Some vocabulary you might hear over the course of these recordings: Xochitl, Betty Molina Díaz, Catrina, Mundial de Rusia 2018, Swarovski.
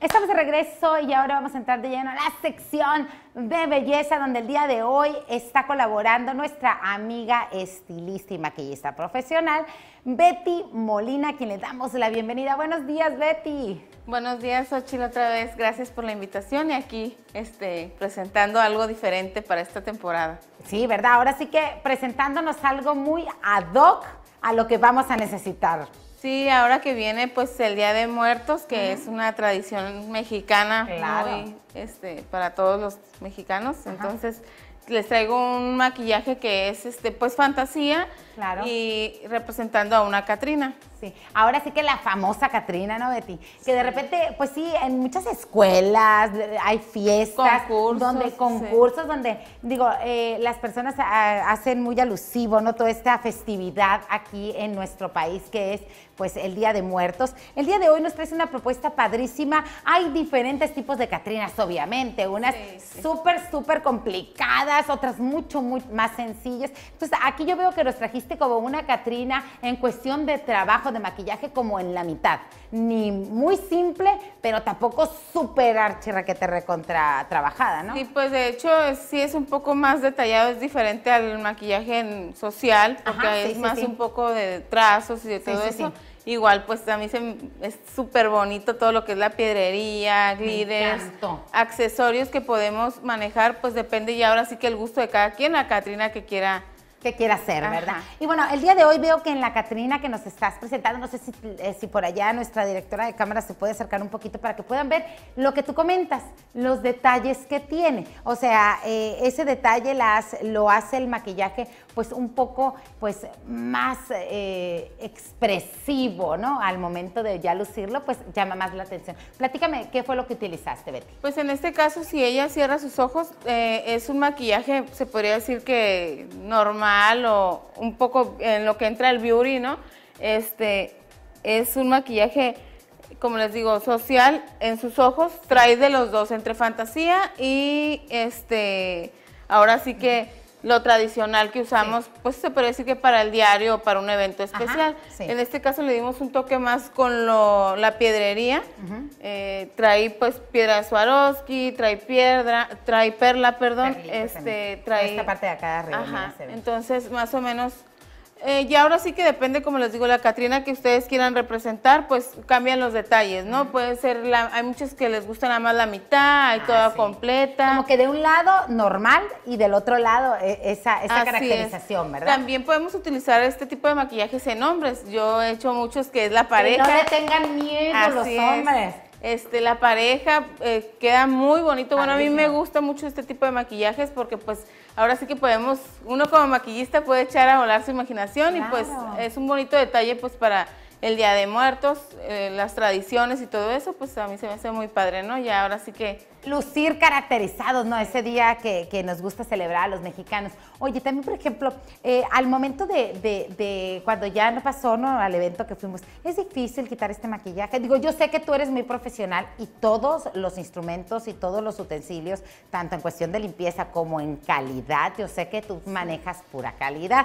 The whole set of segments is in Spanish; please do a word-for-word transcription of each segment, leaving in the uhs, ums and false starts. Estamos de regreso y ahora vamos a entrar de lleno a la sección de belleza, donde el día de hoy está colaborando nuestra amiga estilista y maquillista profesional, Betty Molina, a quien le damos la bienvenida. Buenos días, Betty. Buenos días, Xochitl, otra vez. Gracias por la invitación y aquí este, presentando algo diferente para esta temporada. Sí, ¿verdad? Ahora sí que presentándonos algo muy ad hoc a lo que vamos a necesitar. Sí, ahora que viene pues el Día de Muertos, que uh-huh. es una tradición mexicana, claro, muy, este, para todos los mexicanos. Ajá. Entonces les traigo un maquillaje que es este pues fantasía, claro, y representando a una Catrina. Sí, ahora sí que la famosa Catrina, ¿no, Betty? Sí. Que de repente, pues sí, en muchas escuelas hay fiestas, concursos, donde, concursos, sí, donde, digo, eh, las personas a, hacen muy alusivo, ¿no?, toda esta festividad aquí en nuestro país, que es, pues, el Día de Muertos. El día de hoy nos traes una propuesta padrísima. Hay diferentes tipos de Catrinas, obviamente, unas súper, sí, sí. súper complicadas, otras mucho, muy más sencillas. Entonces, aquí yo veo que nos trajiste como una Catrina en cuestión de trabajo, de maquillaje, como en la mitad, ni muy simple, pero tampoco súper archirraquete recontra trabajada, ¿no? Sí, pues de hecho sí es un poco más detallado, es diferente al maquillaje social, porque Ajá, sí, es sí, más sí. un poco de trazos y de todo sí, sí, eso. Sí. Igual, pues a mí se, es súper bonito todo lo que es la piedrería, gliders, accesorios que podemos manejar, pues depende ya ahora sí que el gusto de cada quien, la Catrina que quiera que quiera hacer, Ajá. ¿verdad? Y bueno, el día de hoy veo que en la Catrina que nos estás presentando, no sé si, eh, si por allá nuestra directora de cámara se puede acercar un poquito para que puedan ver lo que tú comentas, los detalles que tiene. O sea, eh, ese detalle las, lo hace el maquillaje pues un poco pues más eh, expresivo, ¿no? Al momento de ya lucirlo, pues llama más la atención. Platícame, ¿qué fue lo que utilizaste, Betty? Pues en este caso, si ella cierra sus ojos, eh, es un maquillaje, se podría decir que normal, o un poco en lo que entra el beauty, ¿no? Este es un maquillaje, como les digo, social. En sus ojos trae de los dos, entre fantasía y este, ahora sí que lo tradicional que usamos, sí, pues se puede decir que para el diario o para un evento especial. Ajá, sí. En este caso le dimos un toque más con lo, la piedrería. Uh-huh. eh, trae pues piedra de Swarovski, trae piedra, trae perla, perdón. Perlita, este, trae esta parte de acá de arriba. Ajá, se ve. Entonces más o menos, eh, ya ahora sí que depende, como les digo, la Catrina que ustedes quieran representar, pues cambian los detalles, ¿no? Uh-huh. Puede ser, la, hay muchas que les gusta nada más la mitad, hay ah, toda sí. completa. Como que de un lado normal y del otro lado esa, esa caracterización, es. ¿verdad? También podemos utilizar este tipo de maquillajes en hombres. Yo he hecho muchos que es la pareja. Que no le tengan miedo Así los hombres. Es. Este, la pareja eh, queda muy bonito. Bueno, Clarísimo. a mí me gusta mucho este tipo de maquillajes porque pues ahora sí que podemos, uno como maquillista puede echar a volar su imaginación, claro, y pues es un bonito detalle pues para el Día de Muertos, eh, las tradiciones y todo eso, pues a mí se me hace muy padre, ¿no? Ya ahora sí que lucir caracterizados, ¿no? Ese día que, que nos gusta celebrar a los mexicanos. Oye, también, por ejemplo, eh, al momento de, de, de cuando ya no pasó, ¿no?, al evento que fuimos, es difícil quitar este maquillaje. Digo, yo sé que tú eres muy profesional y todos los instrumentos y todos los utensilios, tanto en cuestión de limpieza como en calidad, yo sé que tú manejas pura calidad.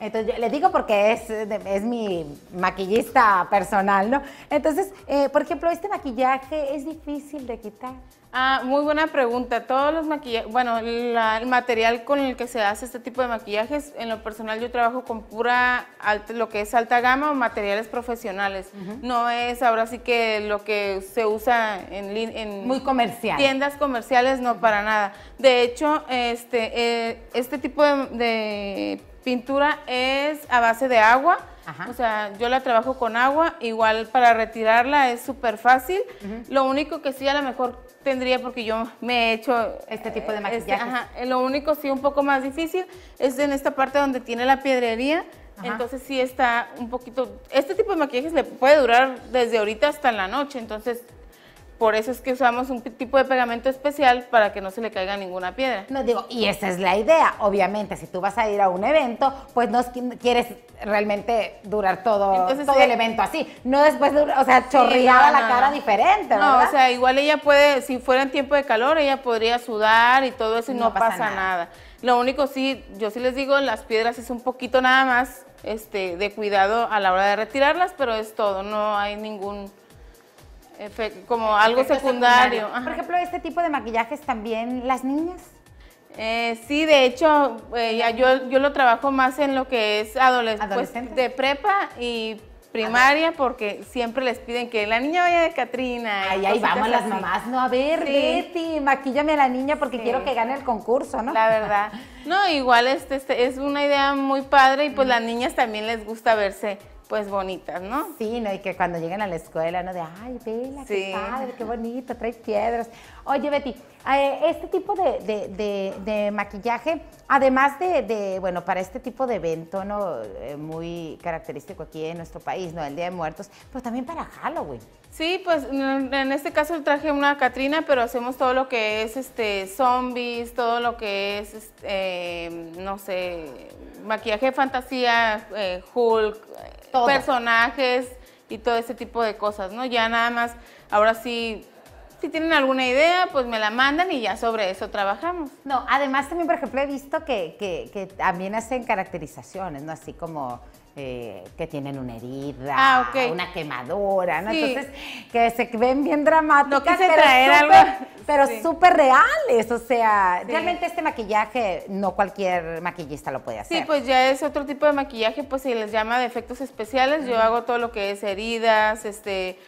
Entonces, yo les digo porque es, es mi maquillista personal, ¿no? Entonces, eh, por ejemplo, ¿este maquillaje es difícil de quitar? Ah, muy buena pregunta. Todos los maquillajes, bueno, la, el material con el que se hace este tipo de maquillajes, en lo personal yo trabajo con pura, alta, lo que es alta gama o materiales profesionales. Uh-huh. No es ahora sí que lo que se usa en, en Muy comercial. tiendas comerciales, no, uh-huh. para nada. De hecho, este, eh, este tipo de, de pintura es a base de agua. Ajá. O sea, yo la trabajo con agua, igual para retirarla es súper fácil. Uh-huh. Lo único que sí a lo mejor tendría, porque yo me he hecho este tipo de maquillaje. Este, ajá, lo único sí un poco más difícil es en esta parte donde tiene la piedrería. Ajá. Entonces sí está un poquito, este tipo de maquillajes le puede durar desde ahorita hasta en la noche, entonces por eso es que usamos un tipo de pegamento especial para que no se le caiga ninguna piedra. No, digo, y esa es la idea. Obviamente, si tú vas a ir a un evento, pues no quieres realmente durar todo, Entonces, todo sí. el evento así. No después, o sea, chorreada sí, no, la no, cara no. diferente, ¿verdad? No, o sea, igual ella puede, si fuera en tiempo de calor, ella podría sudar y todo eso y no, no pasa, pasa nada. nada. Lo único sí, yo sí les digo, las piedras es un poquito nada más este, de cuidado a la hora de retirarlas, pero es todo, no hay ningún... Efe, como algo efecto secundario. secundario. Por ejemplo, ¿este tipo de maquillajes también las niñas? Eh, sí, de hecho, eh, ya yo, yo lo trabajo más en lo que es adoles ¿Adolescentes? Pues, de prepa y primaria, porque siempre les piden que la niña vaya de Catrina. Ay, ahí vamos las así. mamás, no, a ver, sí. Betty, maquíllame a la niña porque sí. quiero que gane el concurso, ¿no? La verdad. No, igual este, este es una idea muy padre y pues mm. las niñas también les gusta verse pues bonitas, ¿no? Sí, no, y que cuando llegan a la escuela, ¿no? De, ay, vela, sí. qué padre, qué bonito, trae piedras. Oye, Betty, eh, este tipo de, de, de, de maquillaje, además de, de, bueno, para este tipo de evento, ¿no? Eh, muy característico aquí en nuestro país, ¿no? El Día de Muertos, pero también para Halloween. Sí, pues en este caso traje una Catrina, pero hacemos todo lo que es este zombies, todo lo que es, este, eh, no sé, maquillaje de fantasía, eh, Hulk... Todo. Personajes y todo ese tipo de cosas, ¿no? Ya nada más, ahora sí, si tienen alguna idea, pues me la mandan y ya sobre eso trabajamos. No, además también, por ejemplo, he visto que, que, que también hacen caracterizaciones, ¿no? Así como eh, que tienen una herida, ah, okay. una quemadura, ¿no? Sí. Entonces, que se ven bien dramáticas, no quise traer algo, pero súper sí. reales, o sea, sí. realmente este maquillaje no cualquier maquillista lo puede hacer. Sí, pues ya es otro tipo de maquillaje, pues se les llama de efectos especiales, uh-huh. yo hago todo lo que es heridas, este,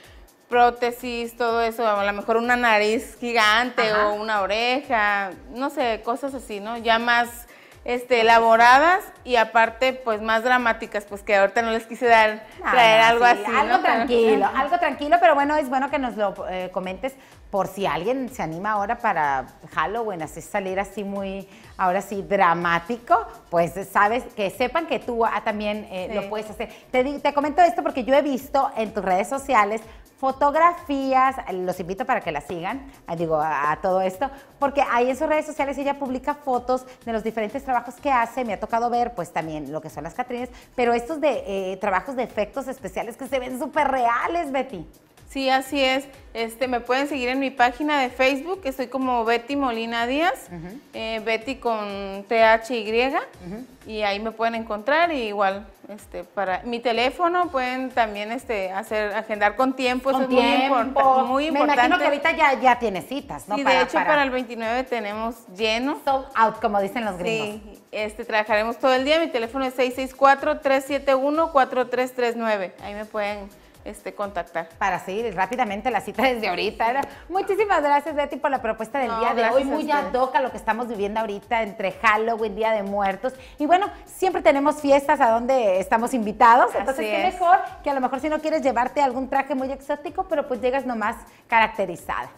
prótesis, todo eso, a lo mejor una nariz gigante Ajá. o una oreja, no sé, cosas así, ¿no? Ya más este, elaboradas y aparte pues más dramáticas, pues que ahorita no les quise dar traer ah, algo sí, así. Algo ¿no? tranquilo, pero... algo tranquilo, pero bueno, es bueno que nos lo eh, comentes por si alguien se anima ahora para Halloween, así salir así muy, ahora sí, dramático, pues sabes, que sepan que tú ah, también eh, sí. lo puedes hacer. Te, te comento esto porque yo he visto en tus redes sociales fotografías, los invito para que las sigan, digo, a, a todo esto, porque ahí en sus redes sociales ella publica fotos de los diferentes trabajos que hace, me ha tocado ver pues también lo que son las Catrinas, pero estos de eh, trabajos de efectos especiales que se ven súper reales, Betty. Sí, así es, este, me pueden seguir en mi página de Facebook, que soy como Betty Molina Díaz, uh-huh. eh, Betty con T H Y, uh-huh. y ahí me pueden encontrar, y igual, este, para mi teléfono pueden también este, hacer, agendar con tiempo, con eso tiempo. es muy, import muy importante. Me imagino que ahorita ya, ya tiene citas, ¿no? Y sí, de hecho para... para el veintinueve tenemos lleno. Sold out, como dicen los gringos. Sí. Este, trabajaremos todo el día, mi teléfono es seis seis cuatro, tres siete uno, cuatro tres tres nueve, ahí me pueden... Este, contactar. Para seguir rápidamente la cita desde ahorita. ¿Verdad? Muchísimas gracias, Betty, por la propuesta del no, día de hoy. Muy ad hoc a lo que estamos viviendo ahorita entre Halloween, Día de Muertos. Y bueno, siempre tenemos fiestas a donde estamos invitados. Así Entonces, qué es. mejor que a lo mejor si no quieres llevarte algún traje muy exótico, pero pues llegas nomás caracterizada.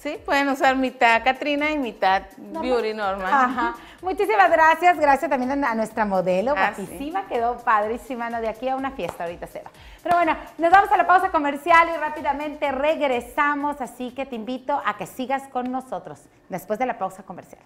Sí, pueden usar mitad Catrina y mitad no, Beauty Normal. Ajá. Muchísimas gracias. Gracias también a nuestra modelo. Ah, guapísima, sí. quedó padrísima. No, de aquí a una fiesta ahorita se va. Pero bueno, nos vamos a la pausa comercial y rápidamente regresamos. Así que te invito a que sigas con nosotros después de la pausa comercial.